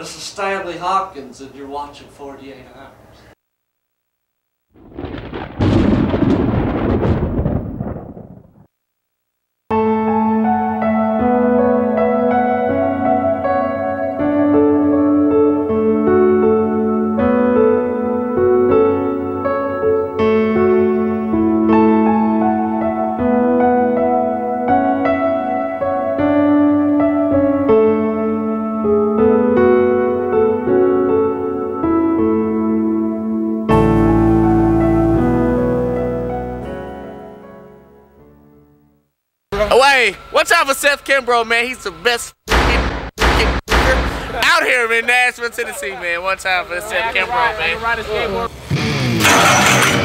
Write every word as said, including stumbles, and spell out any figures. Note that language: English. This is Stanley Hopkins, and you're watching forty-eight hours. Away! Watch out for Seth Kimbrough, man. He's the best out here in Nashville, Tennessee, man. Watch out for Seth Kimbrough, man.